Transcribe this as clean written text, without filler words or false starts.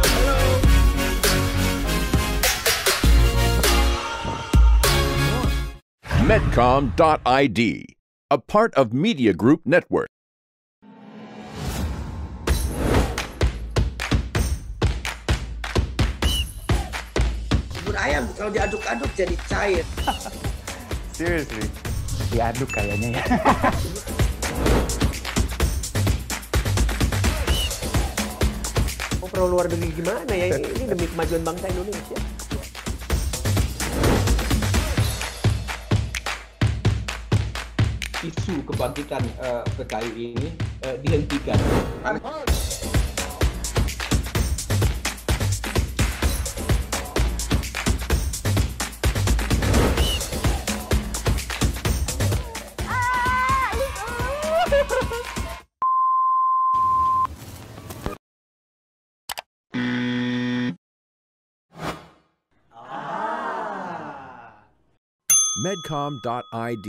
Hello, hello. Medcom.id, a part of Media Group Network. Ayam kalau diaduk-aduk jadi cair. Seriously? Diaduk kayaknya ya. Pro luar negeri gimana ya, ini demi kemajuan bangsa Indonesia. Isu kebangkitan PKI ini dihentikan. Medcom.id,